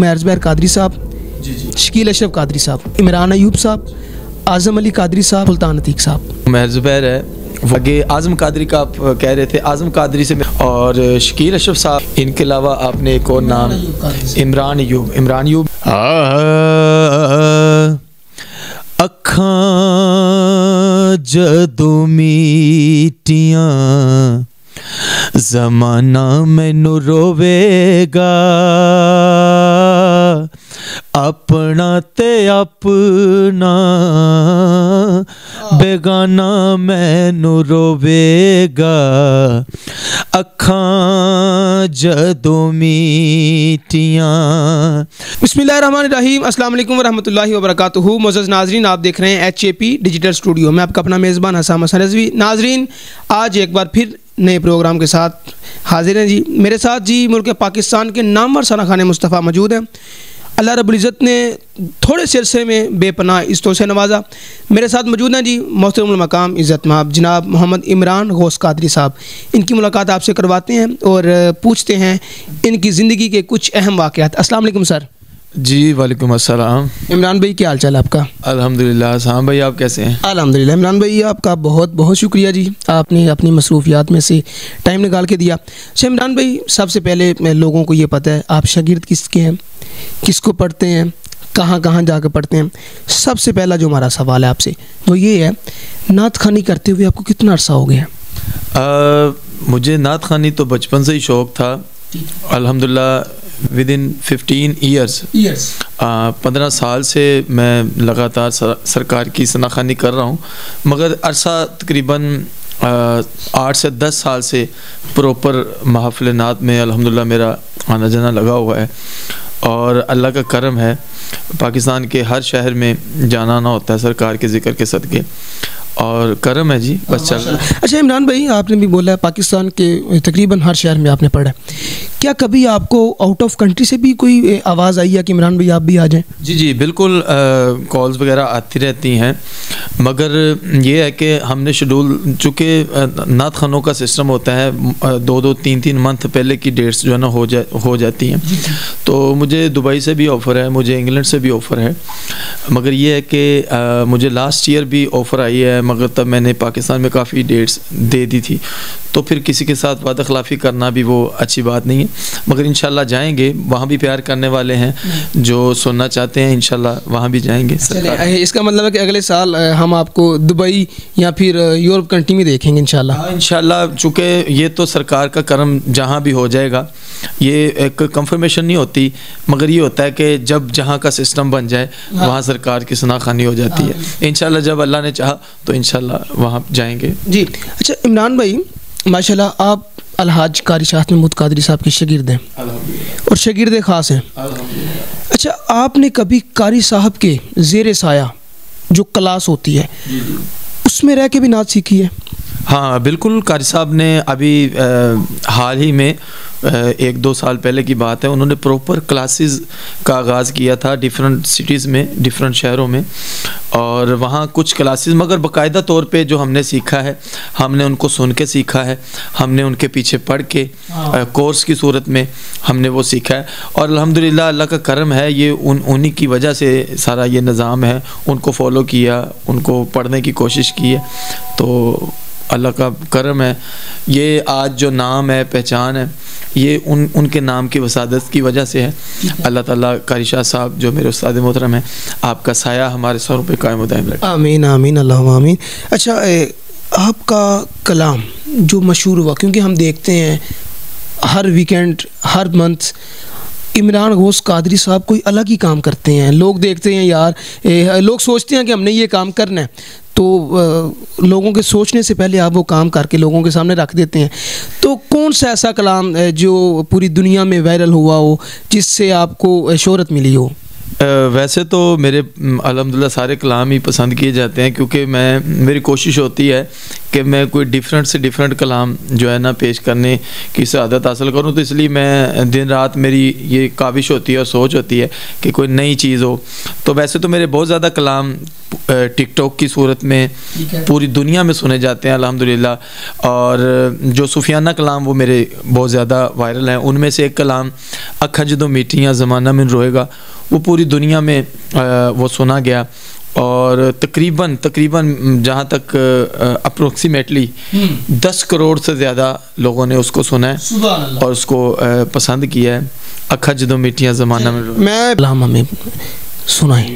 महरबैर कादरी साहब, शकील अशरफ कादरी साहब, इमरान अयूब साहब, आज़म अली कादरी साहब, सुल्तान अतीक साहब। महरबैर है आगे आज़म कादरी का आप कह रहे थे, आज़म कादरी से और शकील अशरफ साहब। इनके अलावा आपने एक और नाम इमरान अयूब। अखियां जदों मिटियां ज़माना मैनू रोवेगा, अपना ते अपना बेगाना मैनू रोवेगा। अखां जदों मिटियां। बिस्मिल्लाहिर्रहमानिर्रहीम, अस्सलाम वालेकुम वरहमतुल्लाहि वबरकातुहू। मुअज़्ज़ज़ नाज़रीन, आप देख रहे हैं एचएपी डिजिटल स्टूडियो में आपका अपना मेज़बान हस्साम हसन रिज़वी। नाज़रीन, आज एक बार फिर नए प्रोग्राम के साथ हाजिर हैं जी। मेरे साथ जी मुल्क पाकिस्तान के नामवर सनाखाने मुस्तफ़ा मौजूद हैं। अल्लाह रब्बुल इज़्ज़त ने थोड़े से अरसे में बेपनाह इस्तों से नवाजा। मेरे साथ मौजूद हैं जी मोहतरमुल मकाम इज़्ज़त माब जनाब मोहम्मद इमरान घोस कादरी साहब। इनकी मुलाकात आपसे करवाते हैं और पूछते हैं इनकी ज़िंदगी के कुछ अहम वाक़यात। अस्सलाम वालेकुम सर। जी वालेकुम अस्सलाम। इमरान भाई, क्या हाल चाल आपका? अल्हम्दुलिल्लाह। शाम भाई, आप कैसे हैं? अल्हम्दुलिल्लाह। इमरान भाई, आपका बहुत बहुत शुक्रिया जी, आपने अपनी मसरूफियात में से टाइम निकाल के दिया। अच्छा इमरान भाई, सबसे पहले लोगों को ये पता है आप शागिर्द किसके हैं, किसको पढ़ते हैं, कहाँ जाकर पढ़ते हैं। सबसे पहला जो हमारा सवाल है आपसे वो ये है, नात खानी करते हुए आपको कितना अरसा हो गया? मुझे नात खानी तो बचपन से ही शौक़ था। अल्हम्दुलिल्लाह विदिन 15 ईयर्स 15 साल से मैं लगातार सरकार की सनाखानी कर रहा हूँ, मगर अरसा तकरीबन 8 से 10 साल से प्रॉपर महफिल नात में अल्हम्दुलिल्लाह मेरा आना जाना लगा हुआ है। और अल्लाह का करम है, पाकिस्तान के हर शहर में जाना आना होता है सरकार के ज़िक्र के सदक़े, और करम है जी, बस चल। अच्छा इमरान भाई, आपने भी बोला है पाकिस्तान के तकरीबन हर शहर में आपने पढ़ा है, क्या कभी आपको आउट ऑफ कंट्री से भी कोई आवाज़ आई है कि इमरान भाई आप भी आ जाएं? जी बिल्कुल, कॉल्स वगैरह आती रहती हैं, मगर ये है कि हमने शेड्यूल, चूँकि नात खानों का सिस्टम होता है, 2-3 मंथ पहले की डेट्स जो है ना हो जाती हैं। तो मुझे दुबई से भी ऑफ़र है, मुझे इंग्लैंड से भी ऑफ़र है, मगर ये है कि मुझे लास्ट ईयर भी ऑफ़र आई है, मगर तब मैंने पाकिस्तान में काफ़ी डेट्स दे दी थी। तो फिर किसी के साथ वादा खिलाफ़ी करना भी वो अच्छी बात नहीं है, मगर इंशाल्लाह जाएंगे। वहाँ भी प्यार करने वाले हैं, जो सुनना चाहते हैं इंशाल्लाह वहाँ भी जाएंगे। इसका मतलब है कि अगले साल हम आपको दुबई या फिर यूरोप कंट्री में देखेंगे इंशाल्लाह। इंशाल्लाह, चूँकि ये तो सरकार का करम जहाँ भी हो जाएगा, ये एक कंफर्मेशन नहीं होती, मगर ये होता है कि जब जहाँ का सिस्टम बन जाए वहाँ सरकार की सनाखानी हो जाती है। इंशाल्लाह जब अल्लाह ने चाहा तो इंशाल्लाह वहाँ जाएंगे जी। अच्छा इमरान भाई, माशाल्लाह आप अलहाज कारी शाह महमूद कादरी साहब के शागिर्द हैं और शागिर्द ख़ास हैं। अच्छा, आपने कभी कारी साहब के ज़ेर साया जो क्लास होती है उसमें रह के भी नात सीखी है? हाँ बिल्कुल, कारी साहब ने अभी हाल ही में 1-2 साल पहले की बात है, उन्होंने प्रॉपर क्लासेस का आगाज़ किया था डिफरेंट सिटीज़ में, डिफरेंट शहरों में, और वहाँ कुछ क्लासेस, मगर बाकायदा तौर पे जो हमने सीखा है हमने उनको सुन के सीखा है, हमने उनके पीछे पढ़ के कोर्स की सूरत में हमने वो सीखा है। और अल्हम्दुलिल्लाह अल्लाह का करम है, ये उन्हीं की वजह से सारा ये निज़ाम है, उनको फॉलो किया, उनको पढ़ने की कोशिश की है, तो अल्लाह का करम है। ये आज जो नाम है, पहचान है, ये उनके नाम की वसादत की वजह से है। अल्लाह ताला कारी शाह साहब जो मेरे उस्ताद मोहतरम हैं, आपका साया हमारे सरों पे कायम व दायम रहे। आमीन आमीन अल्लाहुम्मा आमीन। अच्छा आपका कलाम जो मशहूर हुआ, क्योंकि हम देखते हैं हर वीकेंड हर मंथ इमरान घोष कादरी साहब कोई अलग ही काम करते हैं, लोग देखते हैं यार, लोग सोचते हैं कि हमने ये काम करना है, तो लोगों के सोचने से पहले आप वो काम करके लोगों के सामने रख देते हैं। तो कौन सा ऐसा कलाम जो पूरी दुनिया में वायरल हुआ हो जिससे आपको शोहरत मिली हो? वैसे तो मेरे अल्हम्दुलिल्लाह सारे कलाम ही पसंद किए जाते हैं, क्योंकि मैं मेरी कोशिश होती है कि मैं कोई डिफरेंट से डिफरेंट कलाम जो है ना पेश करने की सआदत हासिल करूं। तो इसलिए मैं दिन रात मेरी ये काविश होती है और सोच होती है कि कोई नई चीज़ हो। तो वैसे तो मेरे बहुत ज़्यादा कलाम टिकटॉक की सूरत में पूरी दुनिया में सुने जाते हैं अल्हम्दुलिल्लाह, और जो सूफियाना कलाम वो मेरे बहुत ज़्यादा वायरल हैं। उनमें से एक कलाम अखियाँ जदों मिटियाँ ज़माना मैनू रोवेगा वो पूरी दुनिया में वो सुना गया, और तकरीबन जहाँ तक अप्रोक्सीमेटली 10 करोड़ से ज़्यादा लोगों ने उसको सुना है और उसको पसंद किया है। अखियाँ जदों मिटियाँ ज़माना मैनू रोवेगा मैं सुनाए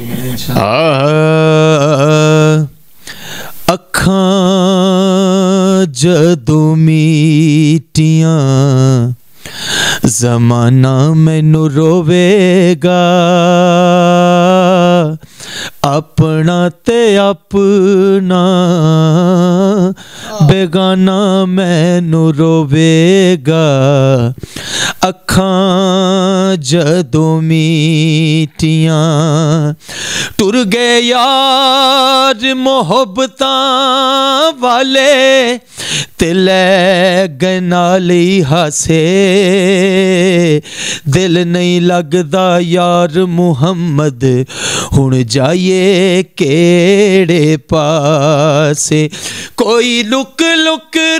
अखियाँ जदों मिटियाँ ज़माना मैनू रोवेगा, अपना ते अपना बेगाना मैनू रोवेगा। अखियाँ जदों मिटियाँ टुर गए यार मोहब्बतां वाले, लै गए नाल हासे, दिल नहीं लगदा यार मुहम्मद हुण जाइए केड़े पासे। कोई लुक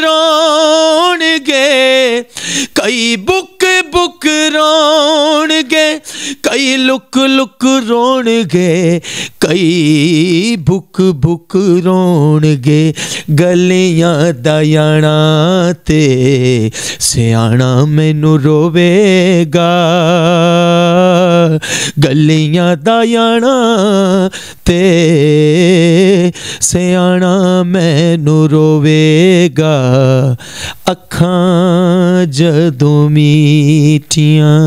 रोण गे, कई बुक रोण गे, कई लुक रोण गे, कई बुक रोण गे, गलियां दया ते सियाना मैनू रोवेगा, गलियां दा याना ते सियाना मैनू रोवेगा। अखियाँ जदों मिटियाँ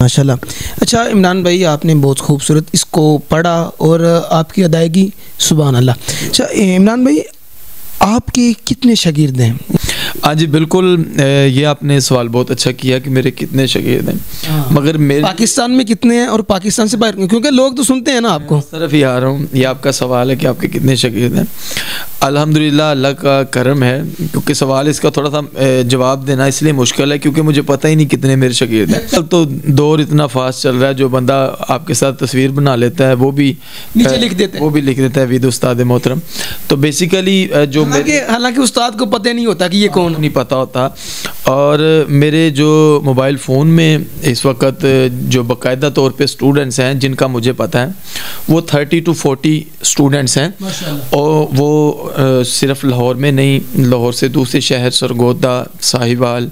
माशाल्लाह। अच्छा इमरान भाई, आपने बहुत खूबसूरत इसको पढ़ा और आपकी अदायगी सुभान अल्लाह। अच्छा इमरान भाई, आपके कितने शागिर्द हैं? आज बिल्कुल ये आपने सवाल बहुत अच्छा किया कि मेरे कितने शागिर्द हैं, मगर मेरे पाकिस्तान में कितने हैं और पाकिस्तान से बाहर, क्योंकि लोग तो सुनते हैं ना आपको। तरफ ही आ रहा हूँ, ये आपका सवाल है कि आपके कितने शागिर्द हैं। अल्हम्दुलिल्लाह अल्लाह का करम है, क्योंकि सवाल इसका थोड़ा सा जवाब देना इसलिए मुश्किल है क्योंकि मुझे पता ही नहीं कितने मेरे शागिर्द हैं। अब तो दौर इतना फास्ट चल रहा है, जो बंदा आपके साथ तस्वीर बना लेता है वो भी लिख देता है विद उस्ताद मोहतरम। तो बेसिकली जो हालांकि उस्ताद को पता नहीं होता कि ये कौन, नहीं पता होता। और मेरे जो मोबाइल फ़ोन में इस वक्त जो बाकायदा तौर पे स्टूडेंट्स हैं जिनका मुझे पता है वो 30 to 40 स्टूडेंट्स हैं, और वो सिर्फ लाहौर में नहीं, लाहौर से दूसरे शहर सरगोदा, साहिवाल,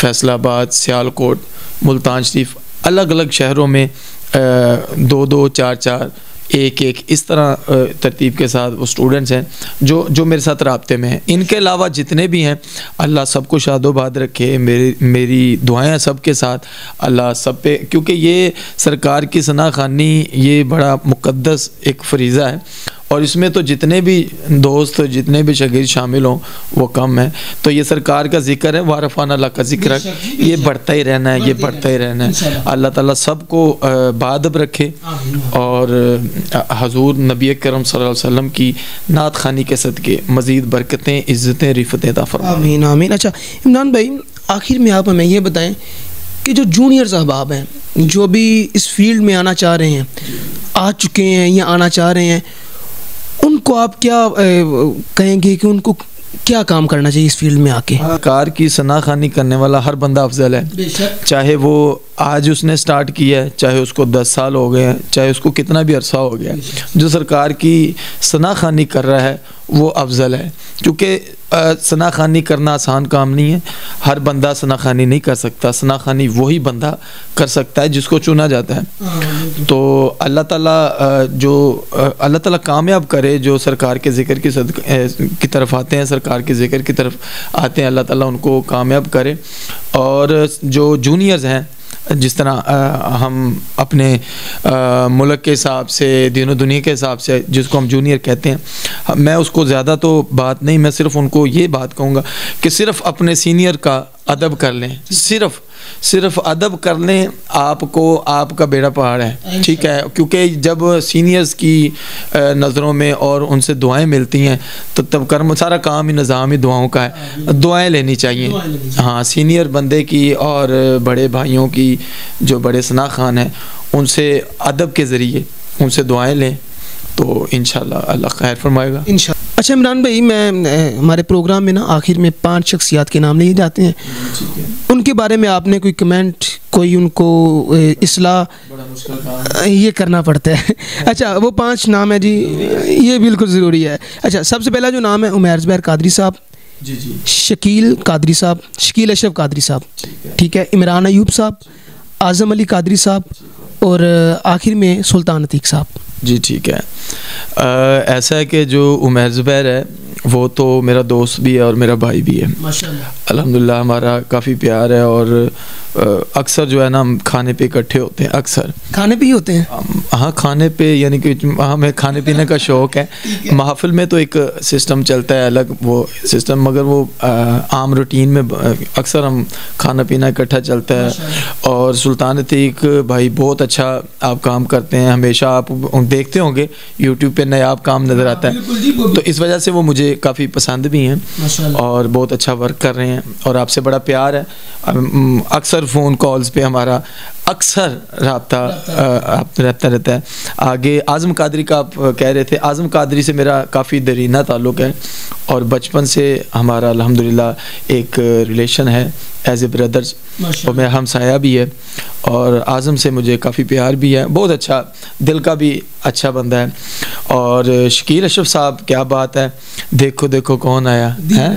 फैसलाबाद, सियालकोट, मुल्तान शरीफ, अलग अलग शहरों में 2-2, 4-4, 1-1 इस तरह तरतीब के साथ वो स्टूडेंट्स हैं जो मेरे साथ राब्ते में हैं। इनके अलावा जितने भी हैं अल्लाह सबको शादोबाद रखे, मेरी दुआएं सब के साथ अल्लाह सब पे, क्योंकि ये सरकार की सना खानी ये बड़ा मुकद्दस एक फरीज़ा है, और इसमें तो जितने भी दोस्त जितने भी शागिर्द शामिल हों वो कम हैं। तो ये सरकार का जिक्र है, वारफान अल्लाह का जिक्र है, ये बढ़ता ही रहना है, ये बढ़ता ही रहना है। अल्लाह ताला सबको बादब रखे, और हजूर नबी करम सल्लल्लाहु अलैहि वसल्लम की नात खानी के सदके मज़ीद बरकतें, इज़्ज़तें, रिफ़तें अता फरमाए। आमीन आमीन। अच्छा इमरान भाई, आखिर में आप हमें ये बताएं कि जो जूनियर्स अहबाब हैं जो भी इस फील्ड में आना चाह रहे हैं, आ चुके हैं या आना चाह रहे हैं, उनको आप क्या कहेंगे कि उनको क्या काम करना चाहिए इस फील्ड में आके? कार की सनाखानी करने वाला हर बंदा अफजल है, चाहे वो आज उसने स्टार्ट किया है, चाहे उसको 10 साल हो गए हैं, चाहे उसको कितना भी अरसा हो गया है, जो सरकार की सनाखानी कर रहा है वो अफजल है, क्योंकि सनाखानी करना आसान काम नहीं है। हर बंदा सनाखानी नहीं कर सकता, सनाखानी वही बंदा कर सकता है जिसको चुना जाता है। तो अल्लाह ताला कामयाब करे जो सरकार के ज़िक्र की तरफ आते हैं, सरकार के ज़िक्र की तरफ आते हैं, अल्लाह ताला उनको कामयाब करे। और जो जूनियर्स हैं, जिस तरह हम अपने मुल्क के हिसाब से, दिनों दुनिया के हिसाब से जिसको हम जूनियर कहते हैं, मैं उसको ज़्यादा तो बात नहीं, मैं सिर्फ़ उनको ये बात कहूँगा कि सिर्फ़ अपने सीनियर का अदब कर लें, सिर्फ सिर्फ अदब कर लें आपको आपका बेड़ा पहाड़ है, ठीक है। क्योंकि जब सीनियर्स की नज़रों में और उनसे दुआएं मिलती हैं तो तब कर्म सारा काम ही निज़ाम ही दुआओं का है, दुआएं लेनी चाहिए। हाँ, सीनियर बंदे की और बड़े भाइयों की जो बड़े सना खान हैं उनसे अदब के ज़रिए उनसे दुआएं लें तो इंशाल्लाह अल्लाह खैर फरमाएगा इंशाल्लाह। अच्छा इमरान भाई, मैं हमारे प्रोग्राम में ना आखिर में 5 शख्सियात के नाम लिए जाते हैं, उनके बारे में आपने कोई कमेंट, कोई उनको इसलाह ये करना पड़ता है। अच्छा वो 5 नाम है जी, ये बिल्कुल ज़रूरी है। अच्छा सबसे पहला जो नाम है उमैर ज़ुबैर कादरी साहब, शकील कादरी साहब, शकील अशरफ कादरी साहब, ठीक है, इमरान अयूब साहब, आज़म अली कादरी साहब और आखिर में सुल्तान अतीक साहब। जी ठीक है। ऐसा है कि जो उमैर ज़ुबैर है वो तो मेरा दोस्त भी है और मेरा भाई भी है माशाल्लाह, अल्हम्दुलिल्लाह हमारा काफ़ी प्यार है और अक्सर जो है ना हम खाने पे इकट्ठे होते हैं, अक्सर खाने पे ही होते हैं। हाँ खाने पे, यानी कि हमें खाने पीने का शौक़ है। महफिल में तो एक सिस्टम चलता है अलग वो सिस्टम, मगर वो आम रूटीन में अक्सर हम खाना पीना इकट्ठा चलता है। और सुल्तान अतीक भाई बहुत अच्छा आप काम करते हैं, हमेशा आप देखते होंगे यूट्यूब पर नयाब काम नज़र आता है, तो इस वजह से वो मुझे काफ़ी पसंद भी हैं और बहुत अच्छा वर्क कर रहे हैं और आपसे बड़ा प्यार है। अक्सर फ़ोन कॉल्स पे हमारा अक्सर रब्ता रहता है। आगे आज़म कादरी का आप कह रहे थे, आज़म कादरी से मेरा काफ़ी दरीना ताल्लुक़ है और बचपन से हमारा अल्हम्दुलिल्लाह एक रिलेशन है एज ए ब्रदर्स और मेरा हमसाया भी है और आज़म से मुझे काफ़ी प्यार भी है, बहुत अच्छा दिल का भी अच्छा बंदा है। और शकील अशरफ साहब क्या बात है, देखो देखो कौन आया है,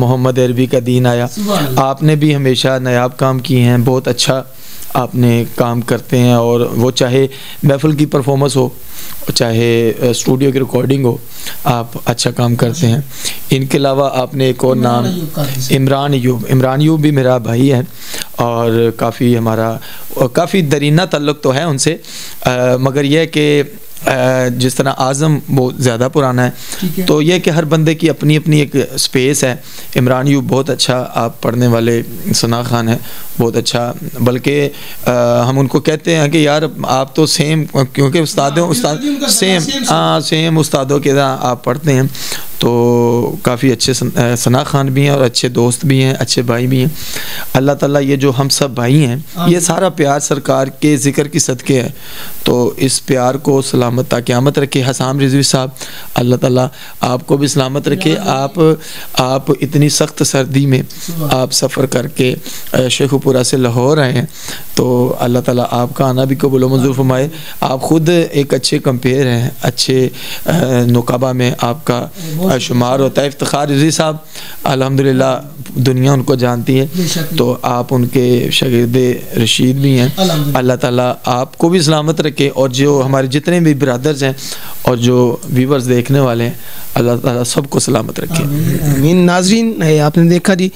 मोहम्मद अरबी का दीन आया। आपने भी हमेशा नायाब काम किए हैं, बहुत अच्छा आपने काम करते हैं और वो चाहे महफिल की परफॉर्मेंस हो चाहे स्टूडियो की रिकॉर्डिंग हो, आप अच्छा काम करते हैं। इनके अलावा आपने एक और नाम इमरान अयूब भी मेरा भाई है और काफ़ी हमारा काफ़ी दरीना ताल्लुक़ तो है उनसे, मगर यह कि जिस तरह आज़म बहुत ज़्यादा पुराना है तो यह कि हर बंदे की अपनी अपनी एक स्पेस है। इमरान अयूब बहुत अच्छा आप पढ़ने वाले सना खान हैं, बहुत अच्छा, बल्कि हम उनको कहते हैं कि यार आप तो सेम, क्योंकि सेम उस्तादों के तरह आप पढ़ते हैं, तो काफ़ी अच्छे सना खान भी हैं और अच्छे दोस्त भी हैं, अच्छे भाई भी हैं। अल्लाह ताला ये जो हम सब भाई हैं ये सारा प्यार सरकार के ज़िक्र की सदके है, तो इस प्यार को सलामत ताक़यामत रखे। हस्साम रिजवी साहब, अल्लाह ताला आपको भी सलामत रखे। आप इतनी सख्त सर्दी में आप सफ़र करके शेखुपुरा से लाहौर आए हैं, तो अल्लाह ताला आपका आना भी कबूल मंजूर फरमाए। आप ख़ुद एक अच्छे कंपेयर हैं, अच्छे नुकाबा में आपका शुमार होता है। इफ्तिखार रिजवी साहब अल्हम्दुलिल्लाह दुनिया उनको जानती है, तो आप उनके शागिर्द रशीद भी हैं, अल्लाह ताला आपको भी सलामत रखे। और जो हमारे जितने भी ब्रदर्स हैं और जो व्यूवर्स देखने वाले हैं, अल्लाह ताला सबको सलामत रखे, आमीन। नाज़रीन आपने देखा जी,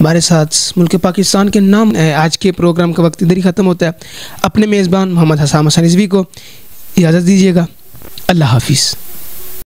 हमारे साथ मुल्क पाकिस्तान के नाम आज के प्रोग्राम का वक्त इधर ही ख़त्म होता है। अपने मेज़बान मोहम्मद हस्साम हसन रिज़वी को इजाज़त दीजिएगा, अल्लाह हाफिज़।